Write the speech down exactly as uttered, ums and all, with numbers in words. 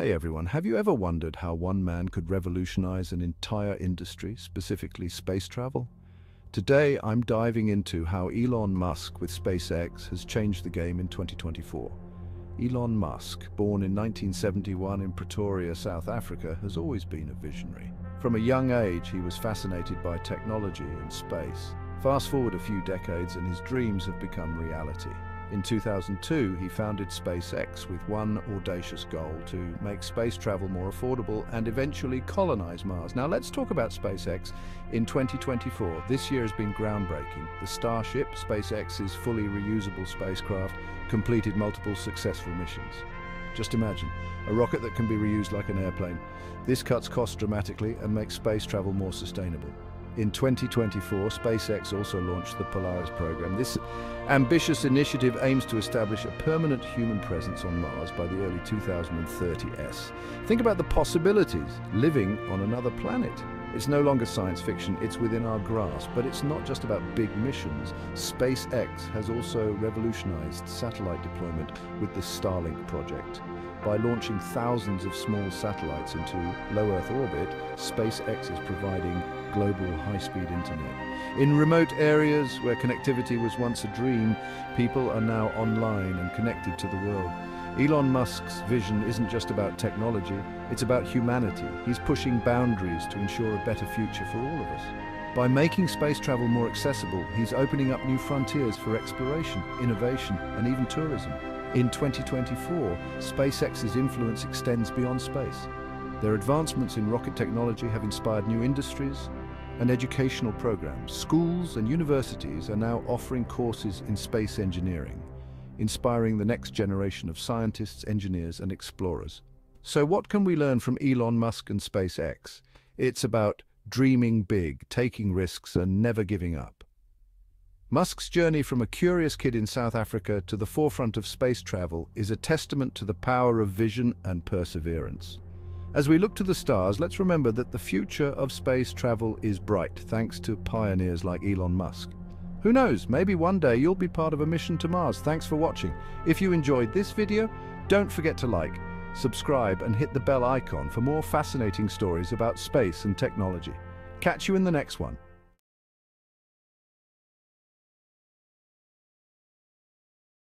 Hey everyone, have you ever wondered how one man could revolutionize an entire industry, specifically space travel? Today, I'm diving into how Elon Musk with SpaceX has changed the game in twenty twenty-four. Elon Musk, born in nineteen seventy-one in Pretoria, South Africa, has always been a visionary. From a young age, he was fascinated by technology and space. Fast forward a few decades and his dreams have become reality. In two thousand two, he founded SpaceX with one audacious goal: to make space travel more affordable and eventually colonize Mars. Now let's talk about SpaceX in twenty twenty-four. This year has been groundbreaking. The Starship, SpaceX's fully reusable spacecraft, completed multiple successful missions. Just imagine, a rocket that can be reused like an airplane. This cuts costs dramatically and makes space travel more sustainable. In twenty twenty-four, SpaceX also launched the Polaris program. This ambitious initiative aims to establish a permanent human presence on Mars by the early two thousand thirties. Think about the possibilities: living on another planet. It's no longer science fiction, it's within our grasp. But it's not just about big missions. SpaceX has also revolutionized satellite deployment with the Starlink project. By launching thousands of small satellites into low Earth orbit, SpaceX is providing global high-speed internet. In remote areas where connectivity was once a dream, people are now online and connected to the world. Elon Musk's vision isn't just about technology, it's about humanity. He's pushing boundaries to ensure a better future for all of us. By making space travel more accessible, he's opening up new frontiers for exploration, innovation, and even tourism. In twenty twenty-four, SpaceX's influence extends beyond space. Their advancements in rocket technology have inspired new industries and educational programs. Schools and universities are now offering courses in space engineering, inspiring the next generation of scientists, engineers, and explorers. So what can we learn from Elon Musk and SpaceX? It's about dreaming big, taking risks, and never giving up. Musk's journey from a curious kid in South Africa to the forefront of space travel is a testament to the power of vision and perseverance. As we look to the stars, let's remember that the future of space travel is bright, thanks to pioneers like Elon Musk. Who knows, maybe one day you'll be part of a mission to Mars. Thanks for watching. If you enjoyed this video, don't forget to like, subscribe, and hit the bell icon for more fascinating stories about space and technology. Catch you in the next one.